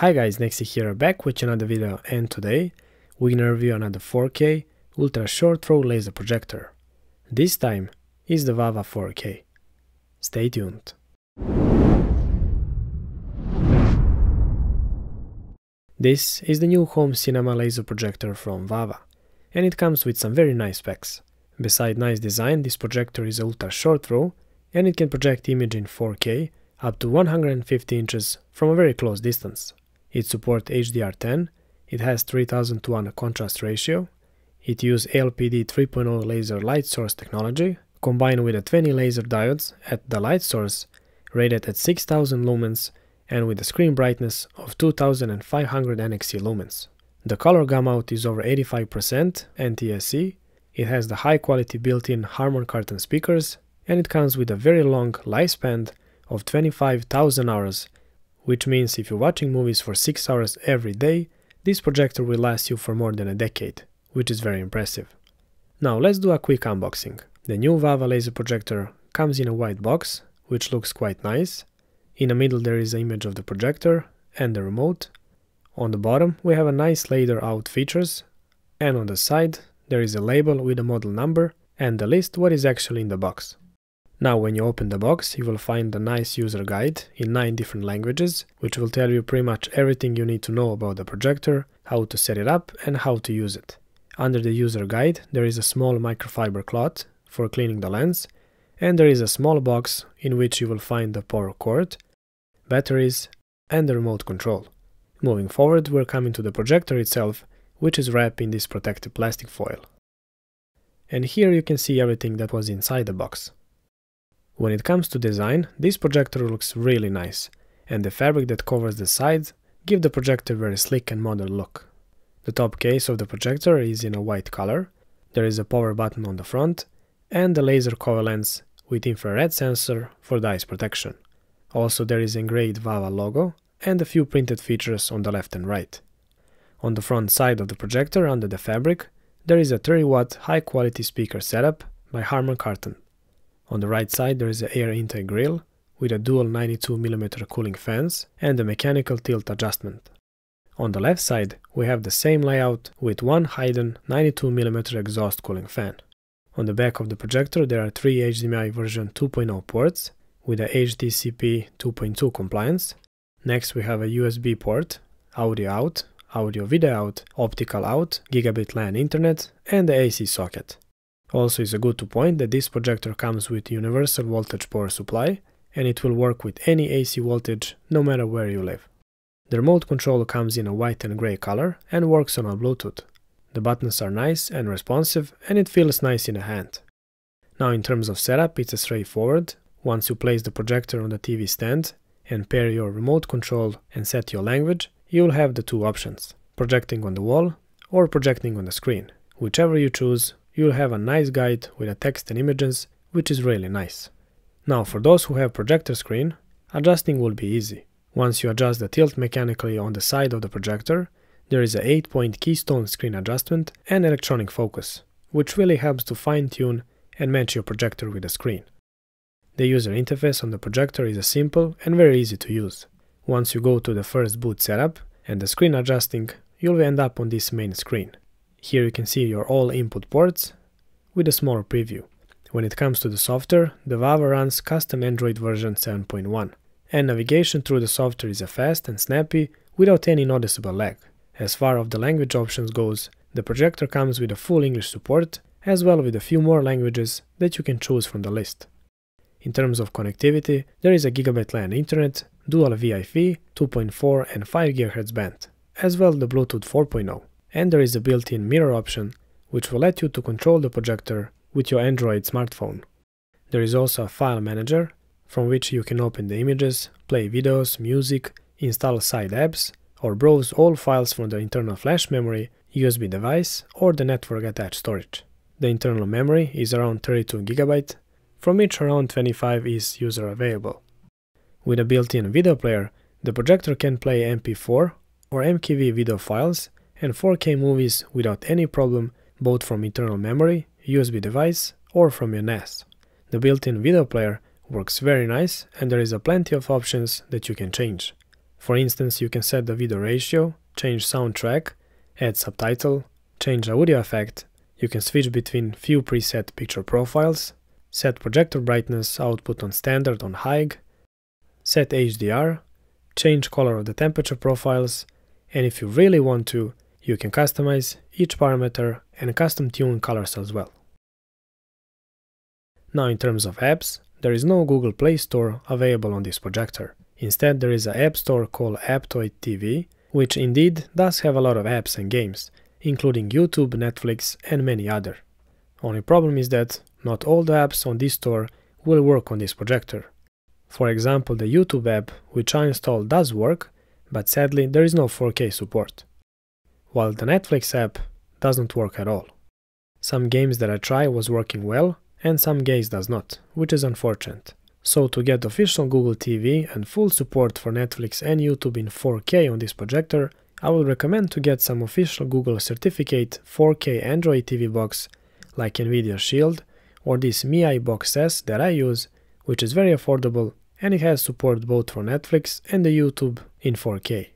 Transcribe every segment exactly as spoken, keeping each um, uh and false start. Hi guys, N X C here, back with another video, and today we're gonna review another four K ultra short throw laser projector. This time is the Vava four K. Stay tuned. This is the new home cinema laser projector from Vava, and it comes with some very nice specs. Besides nice design, this projector is ultra short throw and it can project image in four K up to one hundred fifty inches from a very close distance. It supports H D R ten, it has three thousand to one contrast ratio, it uses A L P D three point oh laser light source technology, combined with a twenty laser diodes at the light source, rated at six thousand lumens and with a screen brightness of two thousand five hundred N X C lumens. The color gamut is over eighty-five percent N T S C, it has the high quality built-in Harman Kardon speakers, and it comes with a very long lifespan of twenty-five thousand hours, which means if you're watching movies for six hours every day, this projector will last you for more than a decade, which is very impressive. Now let's do a quick unboxing. The new Vava laser projector comes in a white box, which looks quite nice. In the middle there is an image of the projector and the remote. On the bottom we have a nice laid out features, and on the side there is a label with a model number and the list what is actually in the box. Now when you open the box, you will find a nice user guide in nine different languages, which will tell you pretty much everything you need to know about the projector, how to set it up and how to use it. Under the user guide there is a small microfiber cloth for cleaning the lens, and there is a small box in which you will find the power cord, batteries and the remote control. Moving forward, we're coming to the projector itself, which is wrapped in this protective plastic foil. And here you can see everything that was inside the box. When it comes to design, this projector looks really nice, and the fabric that covers the sides give the projector a very slick and modern look. The top case of the projector is in a white color, there is a power button on the front, and a laser cover lens with infrared sensor for the eyes protection. Also there is an engraved Vava logo and a few printed features on the left and right. On the front side of the projector, under the fabric, there is a thirty watt high quality speaker setup by Harman Kardon. On the right side there is an air intake grille with a dual ninety-two millimeter cooling fans and a mechanical tilt adjustment. On the left side we have the same layout with one hidden ninety-two millimeter exhaust cooling fan. On the back of the projector there are three H D M I version two point oh ports with a H D C P two point two compliance. Next we have a U S B port, audio out, audio video out, optical out, gigabit LAN internet and the A C socket. Also it's good to point that this projector comes with universal voltage power supply, and it will work with any A C voltage no matter where you live. The remote control comes in a white and grey color and works on a Bluetooth. The buttons are nice and responsive and it feels nice in the hand. Now in terms of setup, it's straightforward. Once you place the projector on the T V stand and pair your remote control and set your language, you'll have the two options, projecting on the wall or projecting on the screen. Whichever you choose, you'll have a nice guide with a text and images, which is really nice. Now for those who have projector screen, adjusting will be easy. Once you adjust the tilt mechanically on the side of the projector, there is an eight point keystone screen adjustment and electronic focus, which really helps to fine-tune and match your projector with the screen. The user interface on the projector is simple and very easy to use. Once you go to the first boot setup and the screen adjusting, you'll end up on this main screen. Here you can see your all input ports with a small preview. When it comes to the software, the Vava runs custom Android version seven point one, and navigation through the software is fast and snappy without any noticeable lag. As far as the language options goes, the projector comes with a full English support, as well with a few more languages that you can choose from the list. In terms of connectivity, there is a gigabit LAN internet, dual V I F I, two point four and five gigahertz band, as well the Bluetooth four point oh. And there is a built-in mirror option, which will let you to control the projector with your Android smartphone. There is also a file manager, from which you can open the images, play videos, music, install side apps, or browse all files from the internal flash memory, U S B device, or the network-attached storage. The internal memory is around thirty-two gigabytes, from which around twenty-five is user available. With a built-in video player, the projector can play M P four or M K V video files and four K movies without any problem, both from internal memory, U S B device or from your N A S. The built-in video player works very nice and there is a plenty of options that you can change. For instance, you can set the video ratio, change soundtrack, add subtitle, change audio effect, you can switch between few preset picture profiles, set projector brightness, output on standard on high, set H D R, change color of the temperature profiles, and if you really want to, you can customize each parameter and custom tune colors as well. Now in terms of apps, there is no Google Play Store available on this projector. Instead, there is an app store called Aptoid T V, which indeed does have a lot of apps and games, including YouTube, Netflix and many other. Only problem is that not all the apps on this store will work on this projector. For example, the YouTube app, which I installed, does work, but sadly there is no four K support, while the Netflix app doesn't work at all. Some games that I tried was working well, and some games does not, which is unfortunate. So to get official Google T V and full support for Netflix and YouTube in four K on this projector, I would recommend to get some official Google certificate four K Android T V box, like Nvidia Shield, or this Mi Box S that I use, which is very affordable and it has support both for Netflix and the YouTube in four K.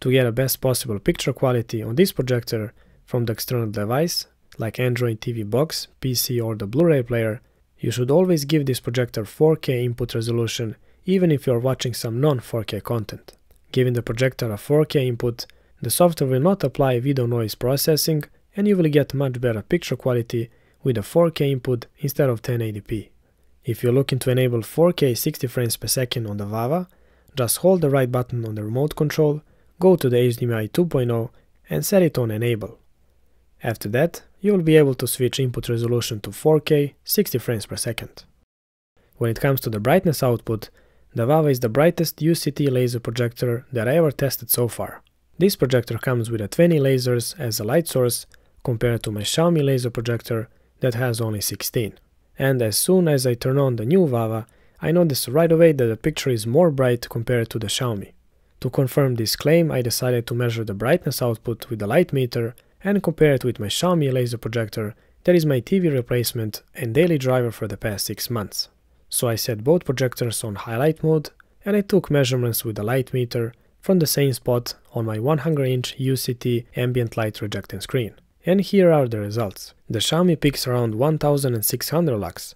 To get a best possible picture quality on this projector from the external device, like Android T V box, P C or the Blu-ray player, you should always give this projector four K input resolution even if you are watching some non four K content. Giving the projector a four K input, the software will not apply video noise processing and you will get much better picture quality with a four K input instead of ten eighty p. If you're looking to enable four K sixty frames per second on the Vava, just hold the right button on the remote control, go to the H D M I two point oh and set it on Enable. After that, you will be able to switch input resolution to four K sixty frames per second. When it comes to the brightness output, the Vava is the brightest U C T laser projector that I ever tested so far. This projector comes with a twenty lasers as a light source, compared to my Xiaomi laser projector that has only sixteen. And as soon as I turn on the new Vava, I notice right away that the picture is more bright compared to the Xiaomi. To confirm this claim, I decided to measure the brightness output with the light meter and compare it with my Xiaomi laser projector that is my T V replacement and daily driver for the past six months. So I set both projectors on highlight mode and I took measurements with the light meter from the same spot on my one hundred inch U C T ambient light rejection screen. And here are the results. The Xiaomi peaks around one thousand six hundred lux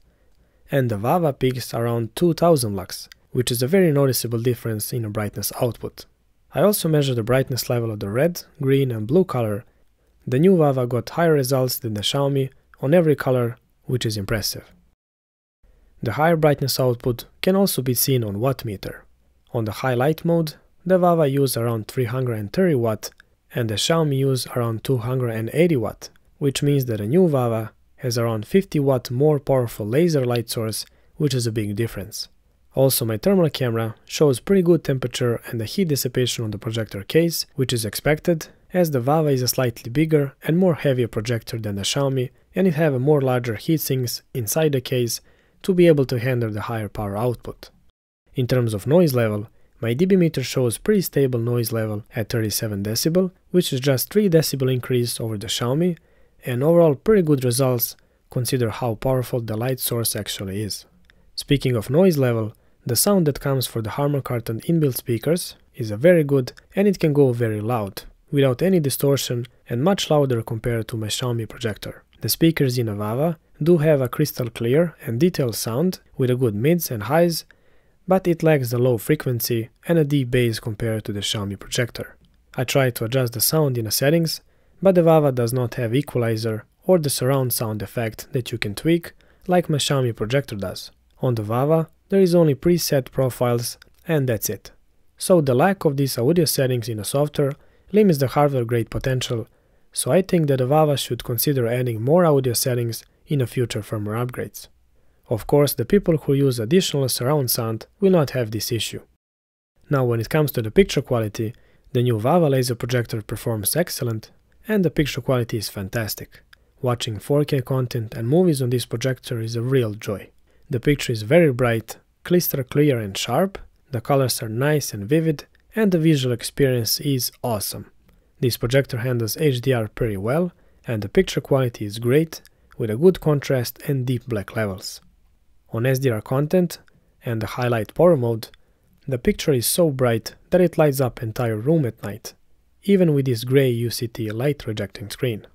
and the Vava peaks around two thousand lux, which is a very noticeable difference in the brightness output. I also measured the brightness level of the red, green and blue color. The new Vava got higher results than the Xiaomi on every color, which is impressive. The higher brightness output can also be seen on wattmeter. On the highlight mode, the Vava used around three hundred thirty watt and the Xiaomi used around two hundred eighty watt, which means that the new Vava has around fifty watt more powerful laser light source, which is a big difference. Also, my thermal camera shows pretty good temperature and the heat dissipation on the projector case, which is expected, as the Vava is a slightly bigger and more heavier projector than the Xiaomi and it have a more larger heat sinks inside the case to be able to handle the higher power output. In terms of noise level, my dB meter shows pretty stable noise level at thirty-seven decibel, which is just three decibel increase over the Xiaomi, and overall pretty good results consider how powerful the light source actually is. Speaking of noise level, the sound that comes for the Harman Kardon inbuilt speakers is a very good and it can go very loud, without any distortion and much louder compared to my Xiaomi projector. The speakers in a Vava do have a crystal clear and detailed sound with a good mids and highs, but it lacks the low frequency and a deep bass compared to the Xiaomi projector. I tried to adjust the sound in the settings, but the Vava does not have equalizer or the surround sound effect that you can tweak like my Xiaomi projector does. On the Vava, there is only preset profiles and that's it. So the lack of these audio settings in the software limits the hardware grade potential, so I think that the Vava should consider adding more audio settings in the future firmware upgrades. Of course, the people who use additional surround sound will not have this issue. Now when it comes to the picture quality, the new Vava laser projector performs excellent and the picture quality is fantastic. Watching four K content and movies on this projector is a real joy. The picture is very bright, crystal clear and sharp, the colors are nice and vivid, and the visual experience is awesome. This projector handles H D R pretty well and the picture quality is great with a good contrast and deep black levels. On S D R content and the highlight power mode, The picture is so bright that it lights up entire room at night, even with this grey U C T light rejecting screen.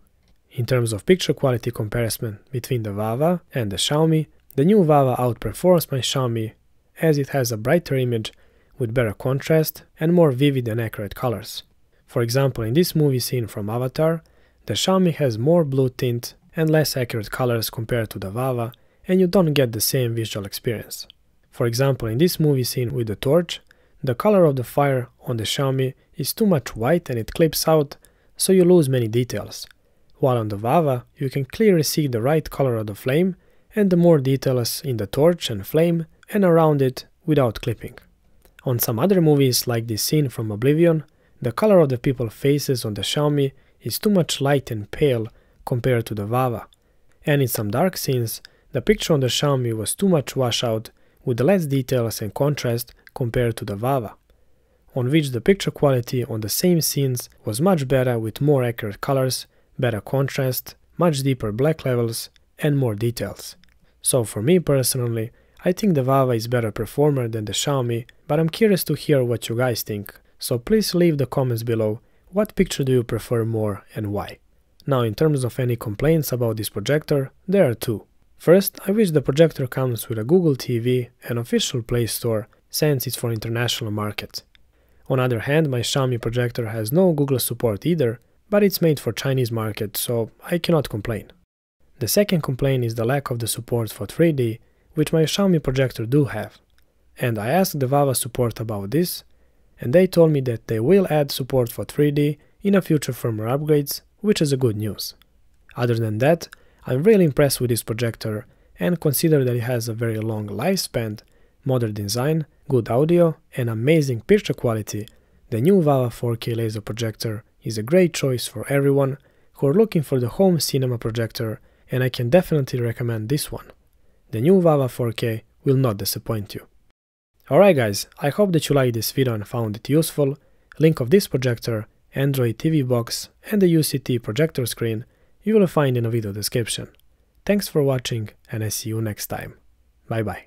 In terms of picture quality comparison between the Vava and the Xiaomi, the new Vava outperforms my Xiaomi as it has a brighter image with better contrast and more vivid and accurate colors. For example, in this movie scene from Avatar, the Xiaomi has more blue tint and less accurate colors compared to the Vava, and you don't get the same visual experience. For example, in this movie scene with the torch, the color of the fire on the Xiaomi is too much white and it clips out, so you lose many details. While on the Vava, you can clearly see the right color of the flame and the more details in the torch and flame and around it without clipping. On some other movies, like this scene from Oblivion, the color of the people's faces on the Xiaomi is too much light and pale compared to the Vava, and in some dark scenes, the picture on the Xiaomi was too much washout with less details and contrast compared to the Vava, on which the picture quality on the same scenes was much better with more accurate colors, better contrast, much deeper black levels and more details. So for me personally, I think the Vava is better performer than the Xiaomi, but I'm curious to hear what you guys think, so please leave the comments below what picture do you prefer more and why. Now in terms of any complaints about this projector, there are two. First, I wish the projector comes with a Google T V and official Play Store since it's for international market. On other hand, my Xiaomi projector has no Google support either, but it's made for Chinese market, so I cannot complain. The second complaint is the lack of the support for three D, which my Xiaomi projector do have. And I asked the Vava support about this, and they told me that they will add support for three D in a future firmware upgrades, which is a good news. Other than that, I'm really impressed with this projector and consider that it has a very long lifespan, modern design, good audio and amazing picture quality. The new Vava four K laser projector is a great choice for everyone who are looking for the home cinema projector, and I can definitely recommend this one. The new Vava four K will not disappoint you. Alright guys, I hope that you liked this video and found it useful. Link of this projector, Android T V box and the U C T projector screen you will find in the video description. Thanks for watching and I see you next time. Bye bye.